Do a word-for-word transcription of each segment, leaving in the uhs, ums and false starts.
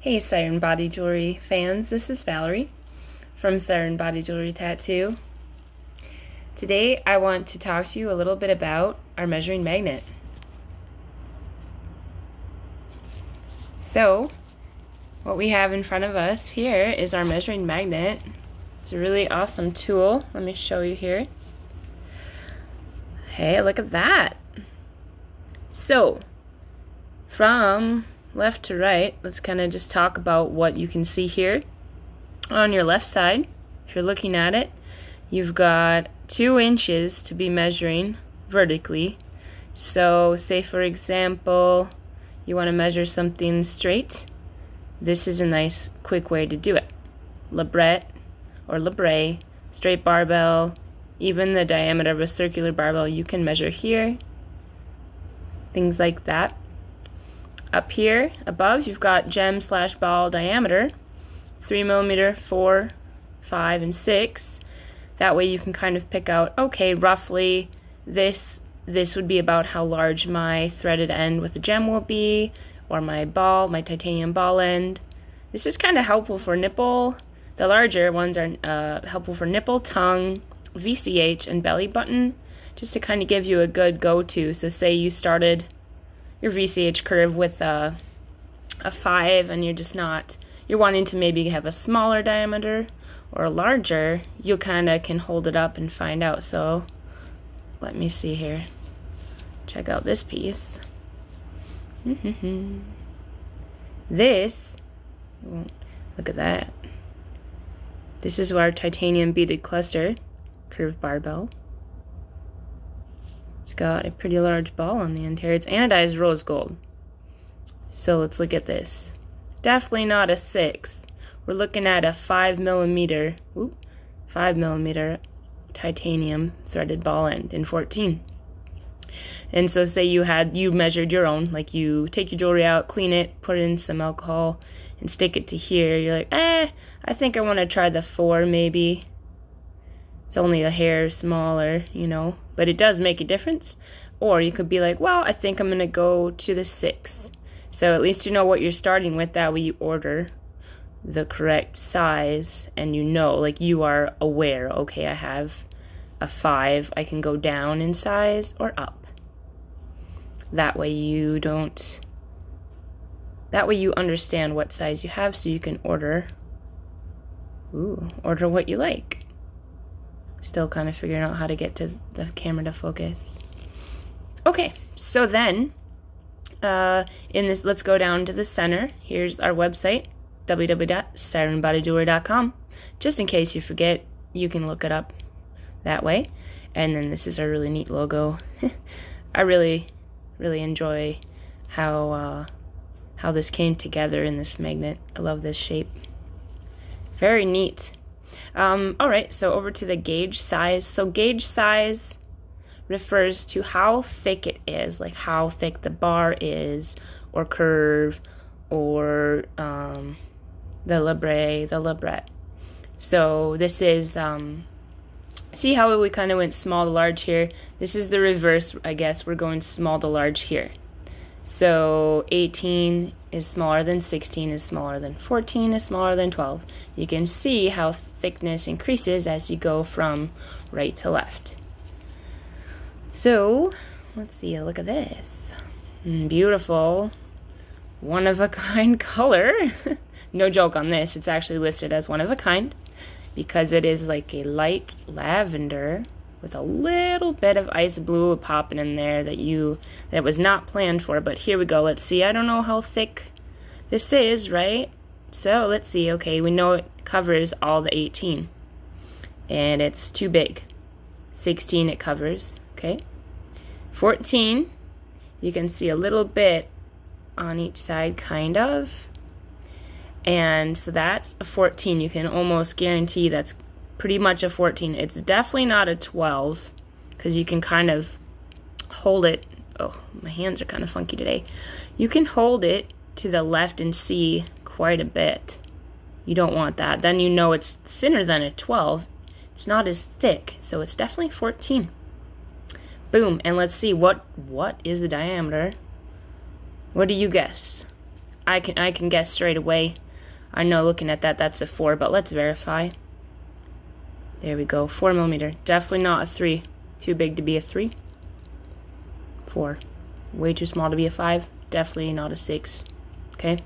Hey Siren Body Jewelry fans, this is Valerie from Siren Body Jewelry Tattoo. Today I want to talk to you a little bit about our measuring magnet. So what we have in front of us here is our measuring magnet. It's a really awesome tool. Let me show you here. Hey, look at that. So from left to right, let's kind of just talk about what you can see here. On your left side, if you're looking at it, you've got two inches to be measuring vertically. So say for example you want to measure something straight, this is a nice quick way to do it. Labrette or labrae, straight barbell, even the diameter of a circular barbell you can measure here, things like that. Up here above you've got gem slash ball diameter, three millimeter, four, five, and six. That way you can kind of pick out, okay, roughly this this would be about how large my threaded end with the gem will be, or my ball, my titanium ball end. This is kind of helpful for nipple. The larger ones are uh, helpful for nipple, tongue, V C H, and belly button, just to kind of give you a good go-to. So say you started your V C H curve with a, a five and you're just not, you're wanting to maybe have a smaller diameter or larger, you kind of can hold it up and find out. So let me see here, check out this piece. This, look at that, this is our titanium beaded cluster curved barbell. It's got a pretty large ball on the end here. It's anodized rose gold. So let's look at this. Definitely not a six. We're looking at a five millimeter, whoop, five millimeter titanium threaded ball end in fourteen. And so say you had you measured your own, like you take your jewelry out, clean it, put in some alcohol, and stick it to here. You're like, eh, I think I want to try the four maybe. It's only a hair smaller, you know, but it does make a difference. Or you could be like, well, I think I'm going to go to the six. So at least you know what you're starting with. That way you order the correct size and you know, like you are aware, okay, I have a five, I can go down in size or up. That way you don't, that way you understand what size you have so you can order, ooh, order what you like. Still kind of figuring out how to get to the camera to focus. Okay, so then uh, in this, let's go down to the center. Here's our website, w w w dot siren body jewelry dot com. Just in case you forget, you can look it up that way. And then this is our really neat logo. I really, really enjoy how uh, how this came together in this magnet. I love this shape. Very neat. Um, alright, so over to the gauge size. So gauge size refers to how thick it is, like how thick the bar is, or curve, or um, the labrae, the labrette. So this is, um, see how we kind of went small to large here? This is the reverse, I guess. We're going small to large here. So eighteen is smaller than sixteen is smaller than fourteen is smaller than twelve. You can see how thickness increases as you go from right to left. So let's see, look at this. Beautiful, one of a kind color. No joke on this, it's actually listed as one of a kind because it is like a light lavender with a little bit of ice blue popping in there that you that was not planned for. But here we go, let's see. I don't know how thick this is, right? So let's see. Okay, we know it covers all the eighteen and it's too big. Sixteen it covers, okay. Fourteen you can see a little bit on each side, kind of, and so that's a fourteen. You can almost guarantee that's pretty much a fourteen. It's definitely not a twelve because you can kind of hold it. Oh, my hands are kind of funky today. You can hold it to the left and see quite a bit. You don't want that. Then you know it's thinner than a twelve. It's not as thick, so it's definitely fourteen. Boom, and let's see what what is the diameter. What do you guess? I can I can guess straight away. I know looking at that, that's a four, but let's verify. There we go, four millimeter. Definitely not a three. Too big to be a three. Four. Way too small to be a five. Definitely not a six. Okay.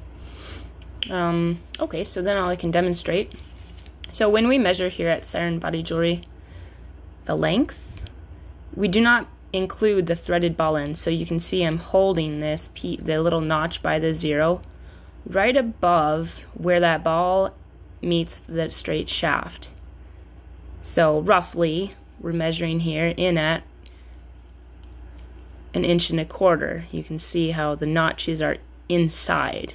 Um, okay, so then all I can demonstrate. So when we measure here at Siren Body Jewelry the length, we do not include the threaded ball end. So you can see I'm holding this pe the little notch by the zero right above where that ball meets the straight shaft. So roughly we're measuring here in at an inch and a quarter. You can see how the notches are inside.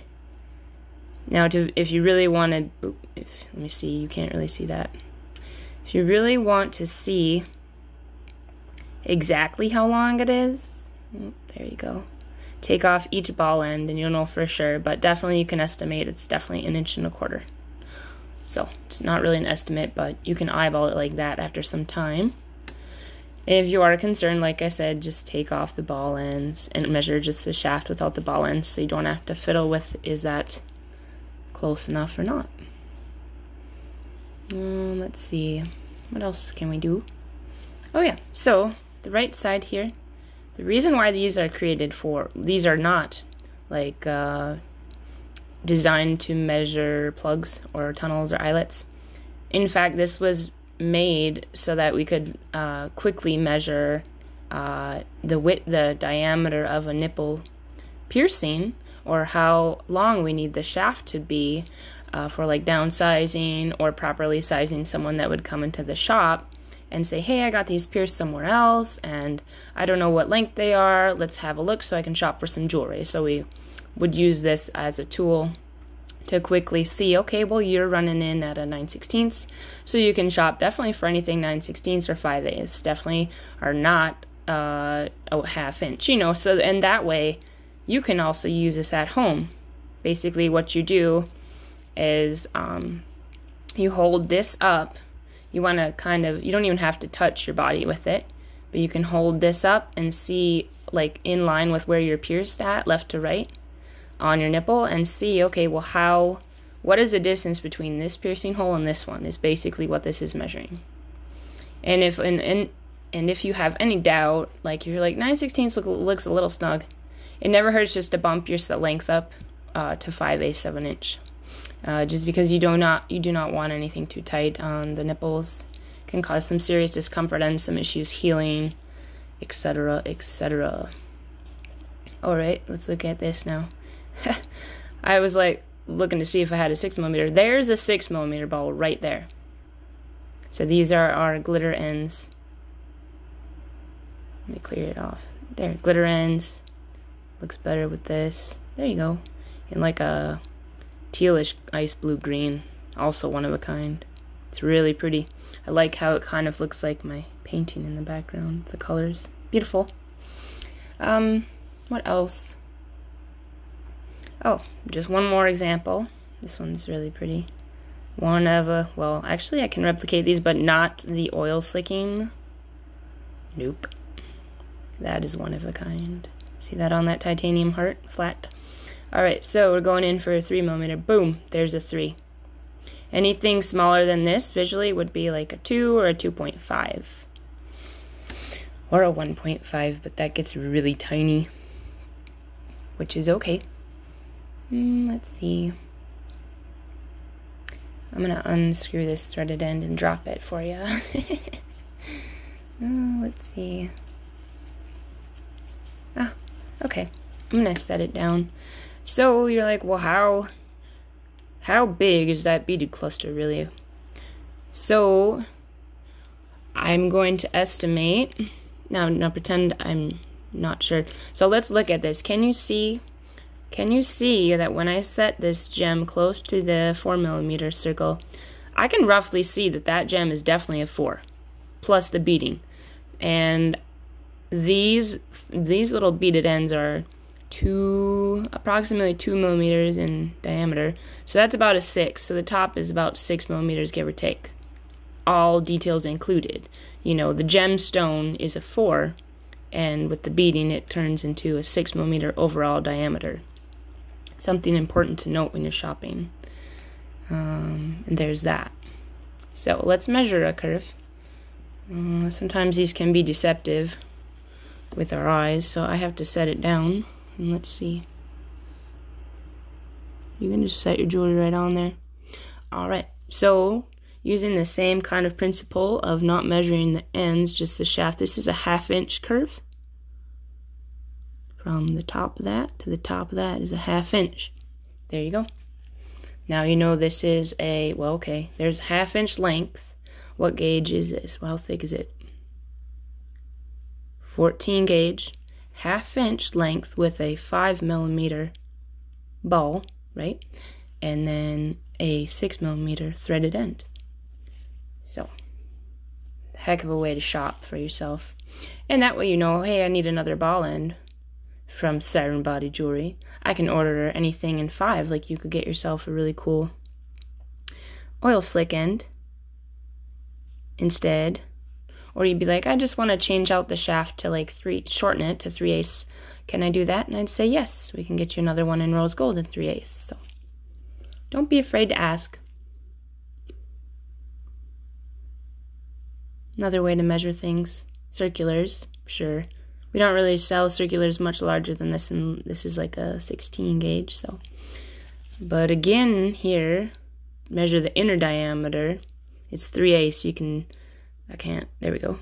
Now to, if you really want to, if, let me see, you can't really see that. If you really want to see exactly how long it is, there you go. Take off each ball end and you'll know for sure, but definitely you can estimate it's definitely an inch and a quarter. So it's not really an estimate, but you can eyeball it like that after some time. And if you are concerned, like I said, just take off the ball ends and measure just the shaft without the ball ends, so you don't have to fiddle with is that close enough or not. Um, let's see, what else can we do? Oh yeah, so the right side here, the reason why these are created for, these are not like uh, designed to measure plugs or tunnels or eyelets. In fact, this was made so that we could uh, quickly measure uh, the width, the diameter of a nipple piercing, or how long we need the shaft to be uh, for like downsizing or properly sizing someone that would come into the shop and say, hey, I got these pierced somewhere else and I don't know what length they are, let's have a look so I can shop for some jewelry. So we would use this as a tool to quickly see, okay, well, you're running in at a nine sixteenths, so you can shop definitely for anything nine sixteenths or five eighths, definitely are not uh, a half inch, you know, so, and that way you can also use this at home. Basically what you do is um, you hold this up. You want to kind of, you don't even have to touch your body with it, but you can hold this up and see like in line with where you're pierced at, left to right on your nipple, and see, okay, well, how, what is the distance between this piercing hole and this one is basically what this is measuring. And if and and, and if you have any doubt, like if you're like nine sixteenths look, looks a little snug, it never hurts just to bump your length up uh, to five eighths of an inch. Uh, just because you do not you do not want anything too tight on the nipples. It can cause some serious discomfort and some issues healing, et cetera, et cetera. Alright, let's look at this now. I was like looking to see if I had a six millimeter. There's a six millimeter ball right there. So these are our glitter ends. Let me clear it off. There, glitter ends. Looks better with this. There you go. In like a tealish ice blue green. Also one of a kind. It's really pretty. I like how it kind of looks like my painting in the background. The colors. Beautiful. Um, what else? Oh, just one more example. This one's really pretty. One of a, well, actually I can replicate these, but not the oil slicking. Nope. That is one of a kind. See that on that titanium heart, flat. Alright, so we're going in for a three millimeter. Boom, there's a three. Anything smaller than this visually would be like a two or a two point five. Or a one point five, but that gets really tiny. Which is okay. Mm, let's see. I'm going to unscrew this threaded end and drop it for you. Oh, let's see. Ah. Okay, I'm gonna set it down. So you're like, well, how how big is that beaded cluster really? So I'm going to estimate now. Now pretend I'm not sure. So let's look at this. Can you see? Can you see that when I set this gem close to the four millimeter circle, I can roughly see that that gem is definitely a four, plus the beading, and these these little beaded ends are two approximately two millimeters in diameter, so that's about a six. So the top is about six millimeters, give or take, all details included. You know, the gemstone is a four, and with the beading it turns into a six millimeter overall diameter. something important to note when you're shopping. Um, and there's that. So let's measure a curve. Uh, sometimes these can be deceptive with our eyes, so I have to set it down. And let's see. You can just set your jewelry right on there. Alright, so using the same kind of principle of not measuring the ends, just the shaft, this is a half inch curve. From the top of that to the top of that is a half inch. There you go. Now you know this is a, well, okay, there's a half inch length. What gauge is this? Well, how thick is it? fourteen gauge, half inch length with a five millimeter ball, right? And then a six millimeter threaded end. So, heck of a way to shop for yourself. And that way you know, hey, I need another ball end from Siren Body Jewelry. I can order anything in five, like you could get yourself a really cool oil slick end instead. Or you'd be like, I just want to change out the shaft to like three, shorten it to three eighths. Can I do that? And I'd say yes. We can get you another one in rose gold and three eighths. So don't be afraid to ask. Another way to measure things, circulars, sure. We don't really sell circulars much larger than this, and this is like a sixteen gauge. So, but again, here, measure the inner diameter. It's three eighths. You can. I can't, there we go.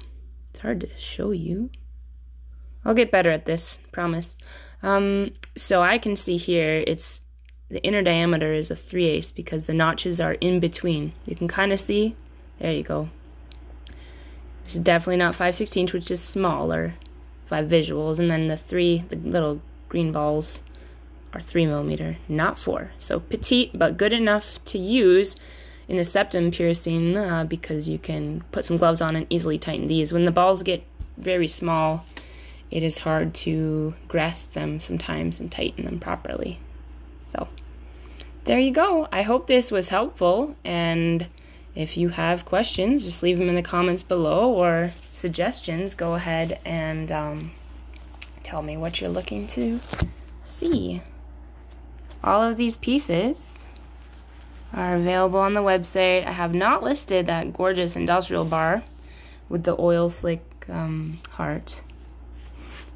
It's hard to show you. I'll get better at this, promise. Um, so I can see here, it's the inner diameter is a three eighths because the notches are in between. You can kind of see, there you go. It's definitely not five sixteenths, which is smaller, five visuals, and then the three, the little green balls are three millimeter, not four. So petite, but good enough to use in a septum piercing uh, because you can put some gloves on and easily tighten these. When the balls get very small, it is hard to grasp them sometimes and tighten them properly. So there you go. I hope this was helpful, and if you have questions, just leave them in the comments below, or suggestions, go ahead and um, tell me what you're looking to see. All of these pieces are available on the website. I have not listed that gorgeous industrial bar with the oil slick um, heart,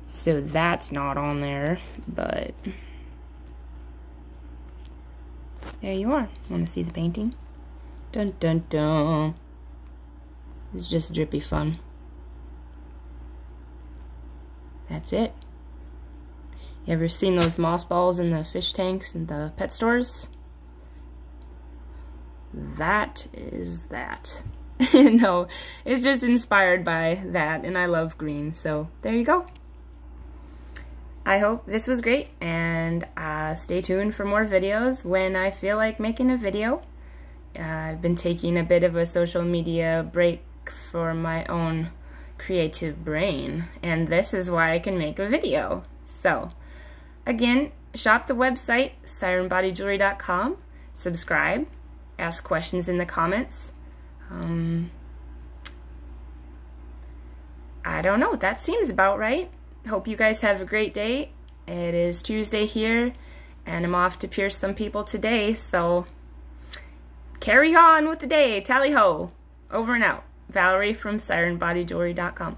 so that's not on there, but there you are. Want to see the painting? Dun dun dun. It's just drippy fun. That's it. You ever seen those moss balls in the fish tanks in the pet stores? That is that. No, it's just inspired by that, and I love green, so there you go. I hope this was great, and uh, stay tuned for more videos when I feel like making a video. Uh, I've been taking a bit of a social media break for my own creative brain, and this is why I can make a video. So, again, shop the website, siren body jewelry dot com, subscribe, ask questions in the comments. Um, I don't know. That seems about right. Hope you guys have a great day. It is Tuesday here, and I'm off to pierce some people today, so carry on with the day. Tally ho. Over and out. Valerie from siren body jewelry dot com.